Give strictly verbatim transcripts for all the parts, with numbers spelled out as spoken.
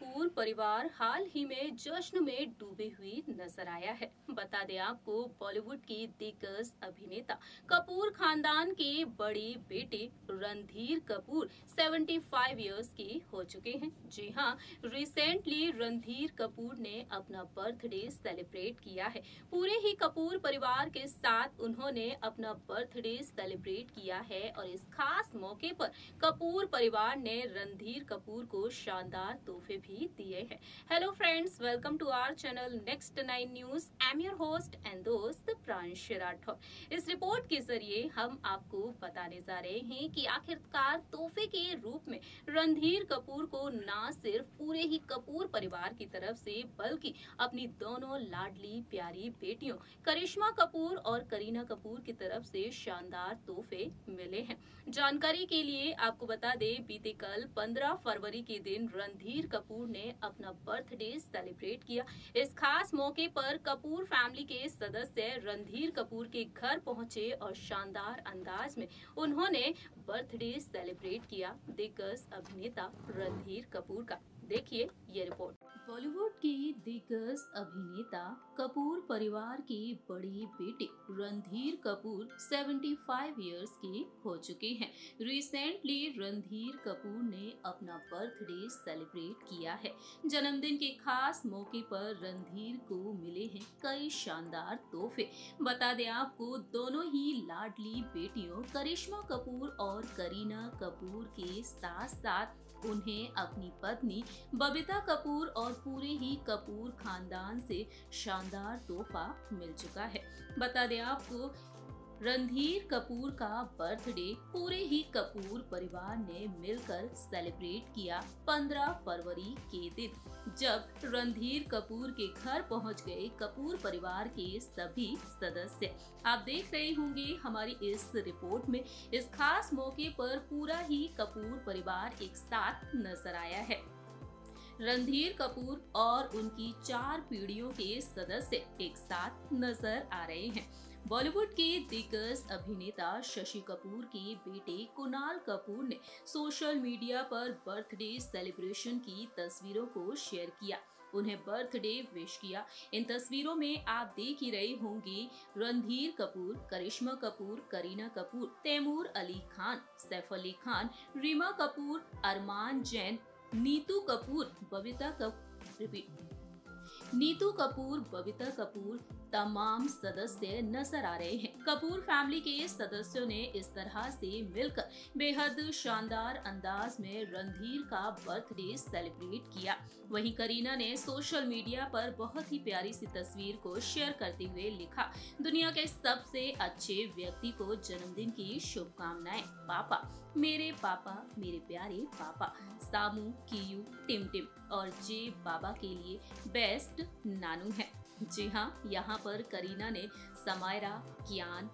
कपूर परिवार हाल ही में जश्न में डूबे हुई नजर आया है। बता दें आपको बॉलीवुड की दिग्गज अभिनेता कपूर खानदान के बड़े बेटे रणधीर कपूर पचहत्तर इयर्स के हो चुके हैं। जी हाँ, रिसेंटली रणधीर कपूर ने अपना बर्थडे सेलिब्रेट किया है। पूरे ही कपूर परिवार के साथ उन्होंने अपना बर्थडे सेलिब्रेट किया है और इस खास मौके पर कपूर परिवार ने रणधीर कपूर को शानदार तोहफे भी दिए हैं। Hello friends, welcome to our channel Next Nine News. I am your host and दोस्त प्रांश राठौर। इस रिपोर्ट के जरिए हम आपको बताने जा रहे हैं कि आखिरकार तोहफे के रूप में रणधीर कपूर को ना सिर्फ पूरे ही कपूर परिवार की तरफ से बल्कि अपनी दोनों लाडली प्यारी बेटियों करिश्मा कपूर और करीना कपूर की तरफ से शानदार तोहफे मिले हैं। जानकारी के लिए आपको बता दें, बीते कल पंद्रह फरवरी के दिन रणधीर कपूर ने अपना बर्थडे सेलिब्रेट किया। इस खास मौके पर कपूर फैमिली के सदस्य रणधीर कपूर के घर पहुंचे और शानदार अंदाज में उन्होंने बर्थडे सेलिब्रेट किया दिग्गज अभिनेता रणधीर कपूर का। देखिए ये रिपोर्ट। बॉलीवुड की दिग्गज अभिनेता कपूर परिवार की बड़ी बेटी रणधीर कपूर पचहत्तर इयर्स की हो चुके हैं। रिसेंटली रणधीर कपूर ने अपना बर्थडे सेलिब्रेट किया है। जन्मदिन के खास मौके पर रणधीर को मिले हैं कई शानदार तोहफे। बता दें आपको, दोनों ही लाडली बेटियों करिश्मा कपूर और करीना कपूर के साथ साथ उन्हें अपनी पत्नी बबीता कपूर और पूरे ही कपूर खानदान से शानदार तोहफा मिल चुका है। बता दें आपको, रणधीर कपूर का बर्थडे पूरे ही कपूर परिवार ने मिलकर सेलिब्रेट किया पंद्रह फरवरी के दिन, जब रणधीर कपूर के घर पहुंच गए कपूर परिवार के सभी सदस्य। आप देख रहे होंगे हमारी इस रिपोर्ट में, इस खास मौके पर पूरा ही कपूर परिवार एक साथ नजर आया है। रणधीर कपूर और उनकी चार पीढ़ियों के सदस्य एक साथ नजर आ रहे हैं। बॉलीवुड के दिग्गज अभिनेता शशि कपूर के बेटे कुणाल कपूर ने सोशल मीडिया पर बर्थडे सेलिब्रेशन की तस्वीरों को शेयर किया, उन्हें बर्थडे विश किया। इन तस्वीरों में आप देख ही रहे होंगे रणधीर कपूर, करिश्मा कपूर, करीना कपूर, तैमूर अली खान, सैफ अली खान, रीमा कपूर, अरमान जैन, नीतू कपूर, बबीता कपूर नीतू कपूर, बबीता कपूर तमाम सदस्य नजर आ रहे हैं। कपूर फैमिली के सदस्यों ने इस तरह से मिलकर बेहद शानदार अंदाज में रणधीर का बर्थडे सेलिब्रेट किया। वहीं करीना ने सोशल मीडिया पर बहुत ही प्यारी सी तस्वीर को शेयर करते हुए लिखा, दुनिया के सबसे अच्छे व्यक्ति को जन्मदिन की शुभकामनाएं। पापा, मेरे पापा, मेरे प्यारे पापा, सामू, कीयू, टिमटिम और जे बाबा के लिए बेस्ट नानू है। जी हाँ, यहाँ पर करीना ने समायरा, कियान,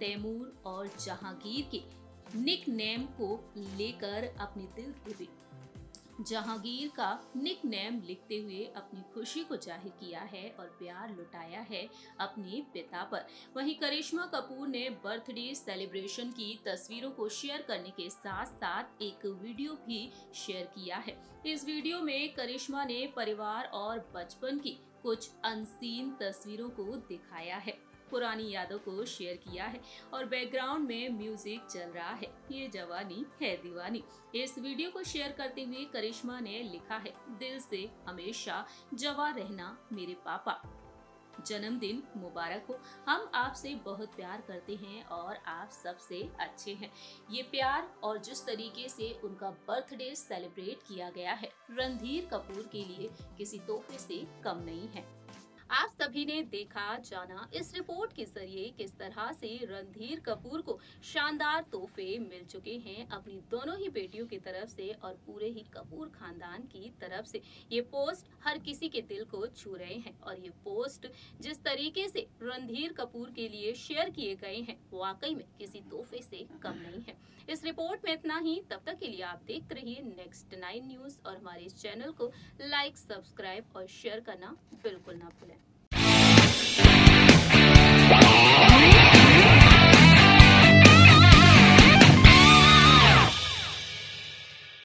तैमूर और जहांगीर के निक नेम को लेकर अपने दिल की जहांगीर का निक नेम लिखते हुए अपनी खुशी को जाहिर किया है और प्यार लुटाया है अपने पिता पर। वहीं करिश्मा कपूर ने बर्थडे सेलिब्रेशन की तस्वीरों को शेयर करने के साथ साथ एक वीडियो भी शेयर किया है। इस वीडियो में करिश्मा ने परिवार और बचपन की कुछ अनसीन तस्वीरों को दिखाया है, पुरानी यादों को शेयर किया है और बैकग्राउंड में म्यूजिक चल रहा है, ये जवानी है दीवानी। इस वीडियो को शेयर करते हुए करिश्मा ने लिखा है, दिल से हमेशा जवा रहना मेरे पापा, जन्मदिन मुबारक हो, हम आपसे बहुत प्यार करते हैं और आप सबसे अच्छे हैं। ये प्यार और जिस तरीके से उनका बर्थडे सेलिब्रेट किया गया है रणधीर कपूर के लिए किसी तोहफे से कम नहीं है। आप सभी ने देखा जाना इस रिपोर्ट के जरिए किस तरह से रणधीर कपूर को शानदार तोहफे मिल चुके हैं अपनी दोनों ही बेटियों की तरफ से और पूरे ही कपूर खानदान की तरफ से। ये पोस्ट हर किसी के दिल को छू रहे हैं और ये पोस्ट जिस तरीके से रणधीर कपूर के लिए शेयर किए गए हैं वाकई में किसी तोहफे से कम नहीं है। इस रिपोर्ट में इतना ही। तब तक के लिए आप देखते रहिए नेक्स्ट नाइन न्यूज और हमारे इस चैनल को लाइक, सब्सक्राइब और शेयर करना बिल्कुल ना भूलें।